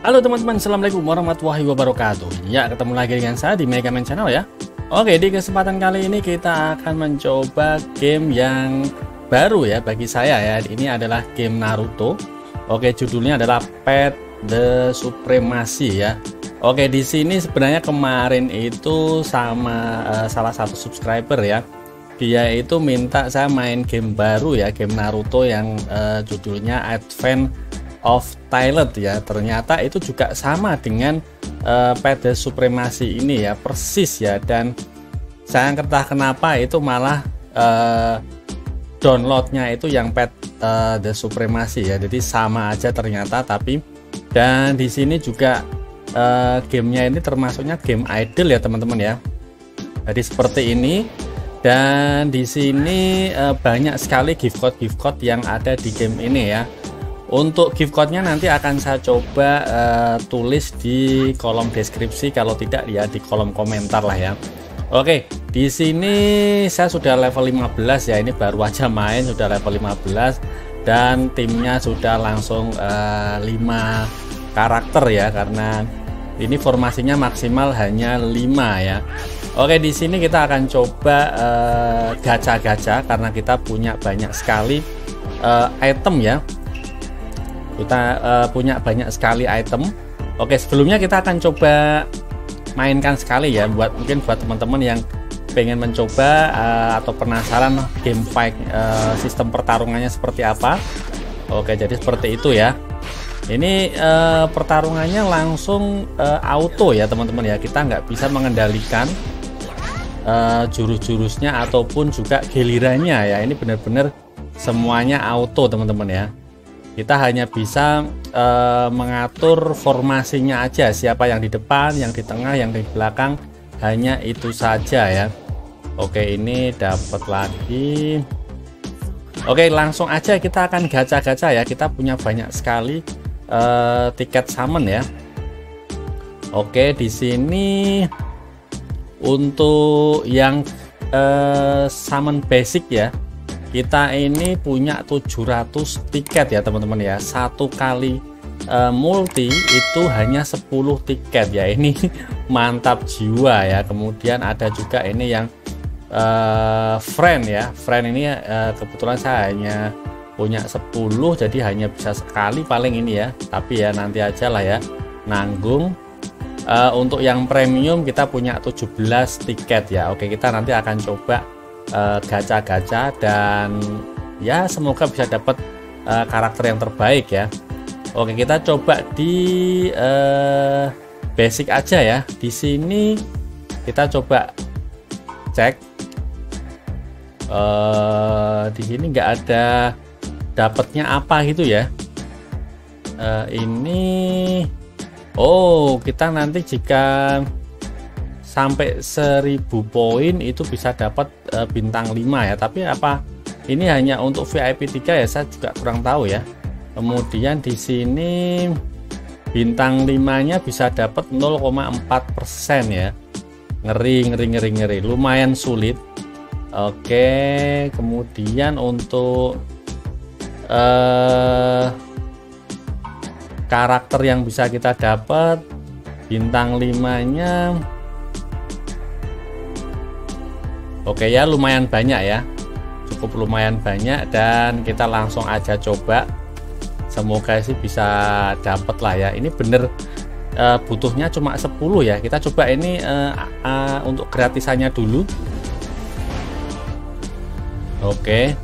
Halo teman-teman, Assalamualaikum warahmatullahi wabarakatuh. Ya, ketemu lagi dengan saya di Megamen Channel ya. Oke, di kesempatan kali ini kita akan mencoba game yang baru ya bagi saya ya. Ini adalah game Naruto. Oke, judulnya adalah Path the Supremacy ya. Oke, di sini sebenarnya kemarin itu sama salah satu subscriber ya. Dia itu minta saya main game baru ya, game Naruto yang judulnya Advent of Thailand ya. Ternyata itu juga sama dengan Path the Supremacy ini ya, persis ya. Dan saya entah kenapa itu malah downloadnya itu yang Path the Supremacy ya, jadi sama aja ternyata. Tapi dan di sini juga gamenya ini termasuknya game idle ya teman-teman ya, jadi seperti ini. Dan di sini banyak sekali gift code yang ada di game ini ya. Untuk gift code-nya nanti akan saya coba tulis di kolom deskripsi, kalau tidak ya di kolom komentar lah ya. Oke, di sini saya sudah level 15 ya, ini baru aja main sudah level 15 dan timnya sudah langsung 5 karakter ya, karena ini formasinya maksimal hanya 5 ya. Oke, di sini kita akan coba gacha-gacha karena kita punya banyak sekali item ya. Kita punya banyak sekali item. Oke, sebelumnya kita akan coba mainkan sekali ya, mungkin buat teman-teman yang pengen mencoba atau penasaran game fight, sistem pertarungannya seperti apa. Oke, jadi seperti itu ya. Ini pertarungannya langsung auto ya teman-teman ya, kita nggak bisa mengendalikan jurus-jurusnya ataupun juga gilirannya ya. Ini benar-benar semuanya auto teman-teman ya. Kita hanya bisa mengatur formasinya aja, siapa yang di depan, yang di tengah, yang di belakang, hanya itu saja ya. Oke, ini dapat lagi. Oke, langsung aja kita akan gacha-gacha ya. Kita punya banyak sekali tiket summon ya. Oke, di sini untuk yang summon basic ya, kita ini punya 700 tiket ya teman-teman ya. Satu kali multi itu hanya 10 tiket ya, ini mantap jiwa ya. Kemudian ada juga ini yang friend ya, friend ini kebetulan saya hanya punya 10, jadi hanya bisa sekali paling ini ya, tapi ya nanti aja lah ya, nanggung. Untuk yang premium kita punya 17 tiket ya. Oke, kita nanti akan coba gacha-gacha dan ya semoga bisa dapat karakter yang terbaik ya. Oke, kita coba di basic aja ya. Di sini kita coba cek, di sini nggak ada dapatnya apa gitu ya. Ini oh, kita nanti jika sampai 1000 poin itu bisa dapat bintang 5 ya. Tapi apa ini hanya untuk VIP 3 ya, saya juga kurang tahu ya. Kemudian di sini bintang 5-nya bisa dapat 0,4% ya. Ngeri, lumayan sulit. Oke, kemudian untuk karakter yang bisa kita dapat bintang 5-nya, oke ya, lumayan banyak ya, cukup lumayan banyak. Dan kita langsung aja coba, semoga sih bisa dapat lah ya. Ini bener butuhnya cuma 10 ya. Kita coba ini untuk gratisannya dulu. Oke,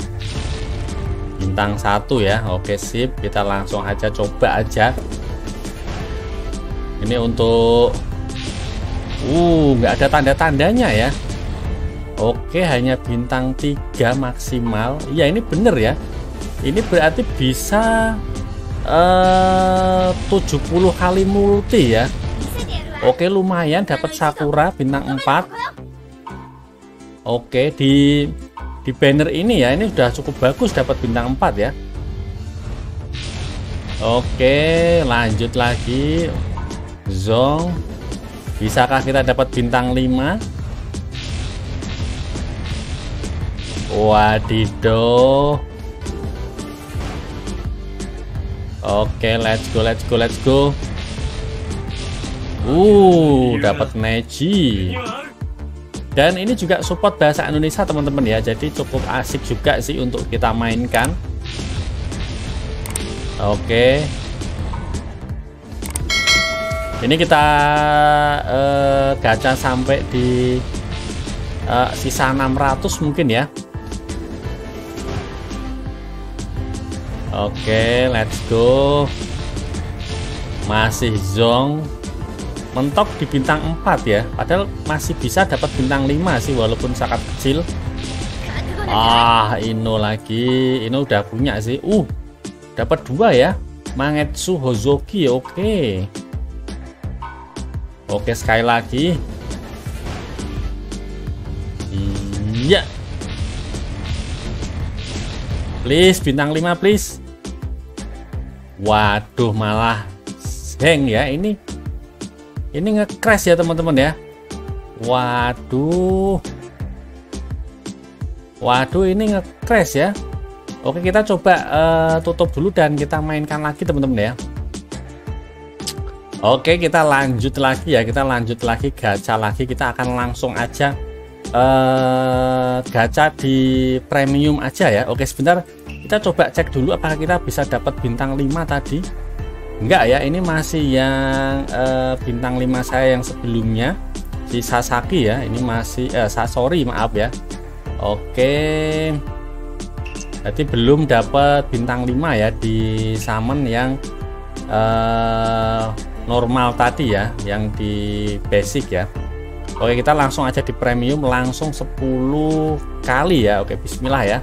bintang 1 ya. Oke, sip, kita langsung aja coba aja. Ini untuk nggak ada tanda-tandanya ya. Oke, hanya bintang 3 maksimal. Ya, ini bener ya. Ini berarti bisa 70 kali multi ya. Oke, lumayan, dapat Sakura bintang 4. Oke, di banner ini ya, ini sudah cukup bagus, dapat bintang 4 ya. Oke, lanjut lagi. Zong. Bisakah kita dapat bintang 5? Wadidoh. Oke, let's go. Dapat Neji. Dan ini juga support bahasa Indonesia teman-teman ya, jadi cukup asik juga sih untuk kita mainkan. Oke. Ini kita gacha sampai di sisa 600 mungkin ya. Oke, let's go. Masih zong. Mentok di bintang 4 ya. Padahal masih bisa dapat bintang 5 sih walaupun sangat kecil. Ah, Ino lagi. Ino udah punya sih. Dapat 2 ya. Mangetsu Hozuki. Oke. Oke, sekali lagi. Iya. Please bintang 5 please. Waduh, malah hang ya ini. Ini nge-crash ya teman-teman ya. Waduh. Waduh, ini nge-crash ya. Oke, kita coba tutup dulu dan kita mainkan lagi teman-teman ya. Oke, kita lanjut lagi ya. Kita lanjut lagi gacha lagi. Kita akan langsung aja gacha di premium aja ya. Oke, sebentar. Kita coba cek dulu apakah kita bisa dapat bintang 5 tadi. Enggak ya, ini masih yang bintang 5 saya yang sebelumnya, si Sasaki ya. Ini masih Sasori, maaf ya. Oke, jadi belum dapat bintang 5 ya di summon yang normal tadi ya, yang di basic ya. Oke, kita langsung aja di premium, langsung 10 kali ya. Oke, bismillah ya,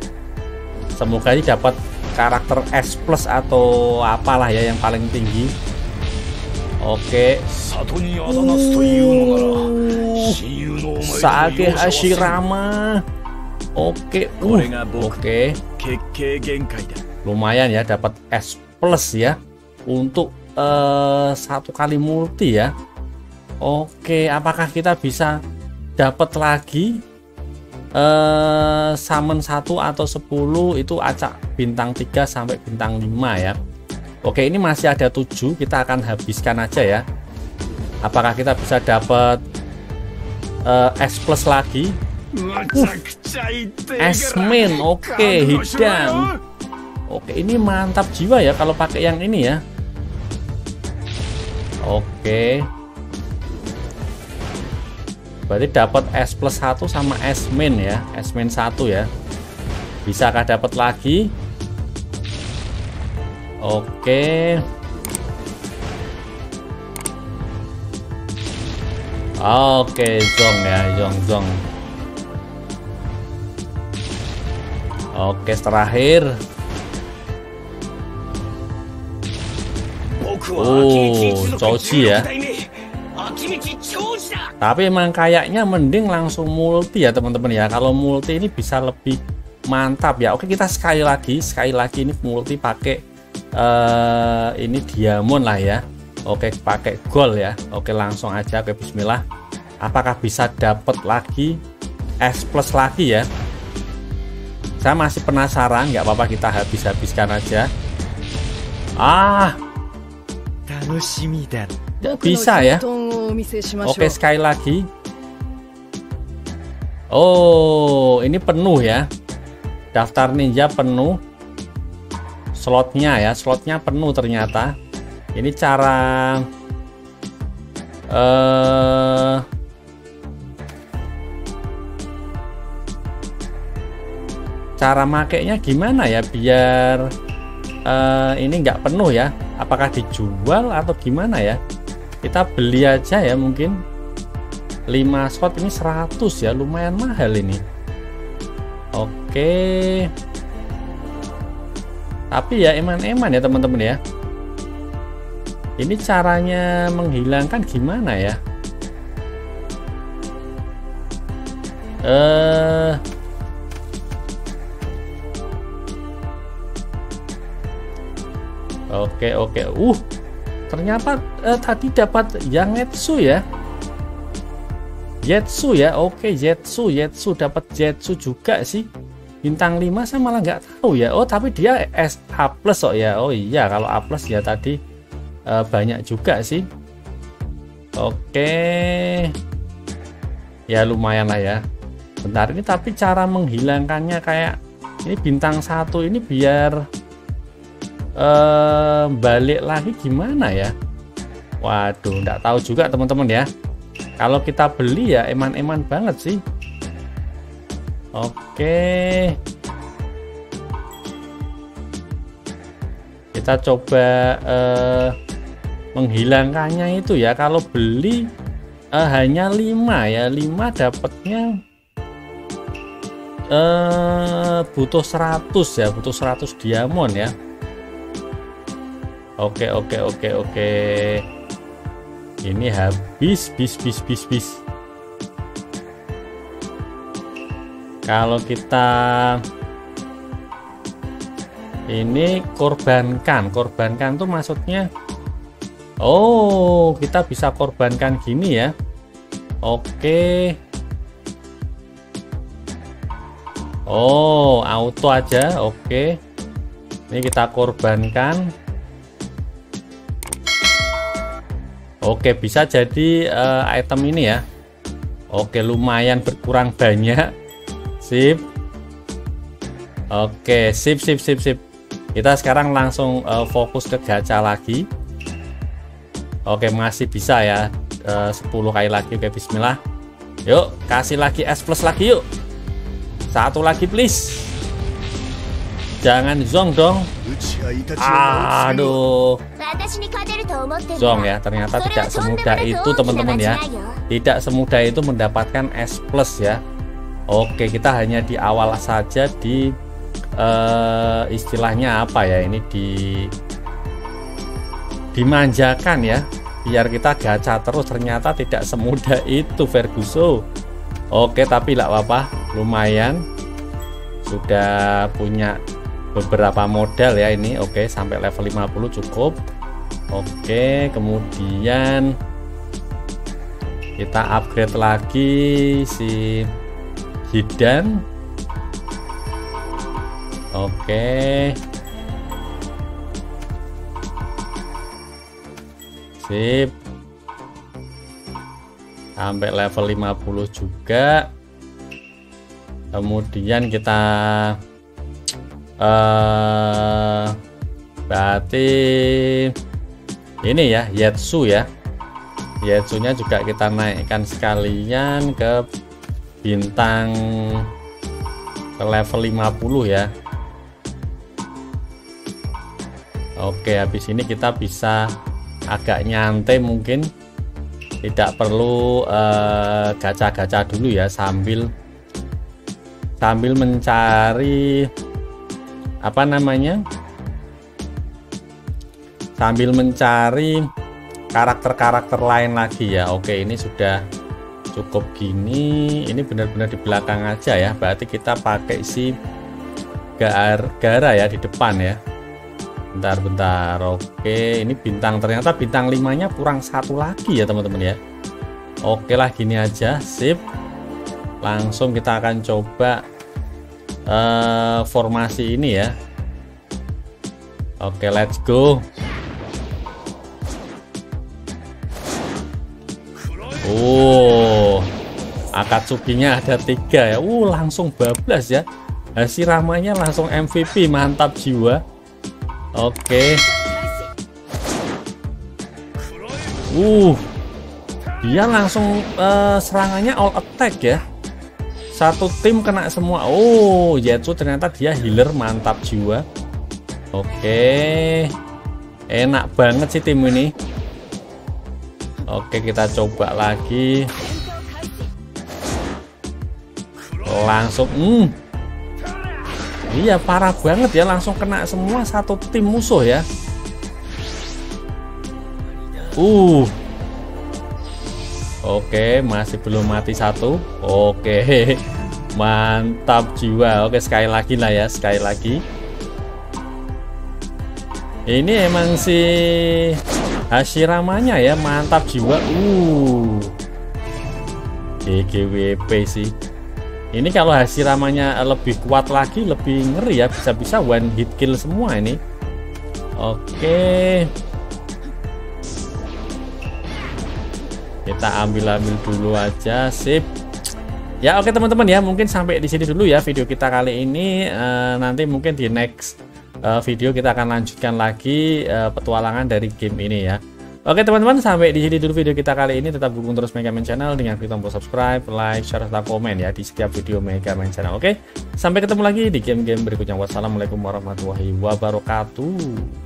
semoga ini dapat karakter S plus atau apalah ya yang paling tinggi. Oke. Sasaki Hashirama. Oke. Oke. Lumayan ya, dapat S plus ya untuk satu kali multi ya. Oke, apakah kita bisa dapat lagi? Summon 1 atau 10 itu acak bintang 3 sampai bintang 5 ya. Oke, ini masih ada 7, kita akan habiskan aja ya. Apakah kita bisa dapat S plus lagi? S min. Oke, Hidan. Oke, ini mantap jiwa ya kalau pakai yang ini ya. Oke, berarti dapat S plus 1 sama S min ya, S min 1 ya. Bisakah dapat lagi? Oke. Oke, zong ya, zong. Oke, terakhir. Chouji ya. Tapi emang kayaknya mending langsung multi ya teman-teman ya. Kalau multi ini bisa lebih mantap ya. Oke, kita sekali lagi ini multi pakai ini diamond lah ya. Oke, pakai gold ya. Oke, langsung aja. Oke, bismillah. Apakah bisa dapat lagi S plus lagi ya? Saya masih penasaran, nggak apa-apa, kita habis-habiskan aja. Bisa ya. Oke, sekali lagi. Ini penuh ya. Daftar ninja penuh. Slotnya ya, slotnya penuh ternyata. Ini cara cara makainya gimana ya biar ini nggak penuh ya. Apakah dijual atau gimana ya? Kita beli aja ya, mungkin 5 slot ini 100 ya, lumayan mahal ini. Oke, tapi ya eman-eman ya teman-teman ya. Ini caranya menghilangkan gimana ya? Oke. Ternyata tadi dapat yang Yetsu ya. Yetsu ya. Oke, Yetsu dapat Yetsu juga sih. Bintang 5 saya malah nggak tahu ya. Tapi dia A+ ya. Kalau A+ ya tadi banyak juga sih. Oke, ya lumayan lah ya. Bentar, ini tapi cara menghilangkannya kayak ini bintang satu ini biar balik lagi gimana ya? Waduh, nggak tahu juga teman-teman ya. Kalau kita beli ya eman-eman banget sih. Oke, kita coba menghilangkannya itu ya. Kalau beli hanya 5 ya, 5 dapatnya butuh 100 ya, butuh 100 diamond ya. Oke. Ini habis. Kalau kita ini korbankan tuh maksudnya, oh kita bisa korbankan gini ya. Oke. Oh auto aja. Oke. Ini kita korbankan. Oke, bisa jadi item ini ya. Oke, lumayan berkurang banyak. Sip. Oke, sip. Kita sekarang langsung fokus ke gacha lagi. Oke, masih bisa ya. 10 kali lagi. Oke, bismillah. Yuk, kasih lagi S plus lagi yuk. Satu lagi please. Jangan zong dong. Aduh. Zong ya, ternyata tidak semudah itu teman-teman ya. Tidak semudah itu mendapatkan S plus ya. Oke, kita hanya di awal saja di istilahnya apa ya, ini dimanjakan ya, biar kita gacha terus. Ternyata tidak semudah itu Verguso. Oke, tapi tidak apa-apa, lumayan sudah punya beberapa modal ya ini. Oke, sampai level 50 cukup. Oke, kemudian kita upgrade lagi si Hidan. Oke. Sip. Sampai level 50 juga. Kemudian kita berarti ini ya Yetsu ya. Yetsunya juga kita naikkan sekalian ke bintang ke level 50 ya. Oke, habis ini kita bisa agak nyantai mungkin. Tidak perlu gacha-gacha dulu ya, sambil mencari apa namanya? Sambil mencari karakter-karakter lain lagi ya. Oke, ini sudah cukup gini. Ini benar-benar di belakang aja ya. Berarti kita pakai si Gara ya di depan ya. Bentar. Oke, ini bintang, ternyata bintang 5-nya kurang satu lagi ya teman-teman ya. Oke lah, gini aja. Sip. Langsung kita akan coba formasi ini ya. Oke, let's go. Oh, Akatsuki-nya ada 3 ya. Langsung bablas ya. Hashirama-nya langsung MVP, mantap jiwa. Oke. Dia langsung serangannya all attack ya. Satu tim kena semua. Oh, Yetsu ternyata dia healer, mantap jiwa. Oke. Enak banget sih tim ini. Oke, kita coba lagi. Langsung iya, parah banget ya, langsung kena semua satu tim musuh ya. Oke, masih belum mati satu. Oke. Mantap jiwa. Oke, sekali lagi lah ya, sekali lagi. Ini emang si Hashiramanya ya, mantap jiwa. GGWP sih. Ini kalau Hashiramanya lebih kuat lagi, lebih ngeri ya, bisa-bisa one hit kill semua ini. Oke. Kita ambil-ambil dulu aja, sip. Ya oke teman-teman ya, mungkin sampai di sini dulu ya video kita kali ini. Nanti mungkin di next video kita akan lanjutkan lagi petualangan dari game ini ya. Oke teman-teman, sampai di sini dulu video kita kali ini. Tetap dukung terus Megamen Channel dengan klik tombol subscribe, like, share, serta komen ya di setiap video Megamen Channel. Oke, sampai ketemu lagi di game-game berikutnya. Wassalamualaikum warahmatullahi wabarakatuh.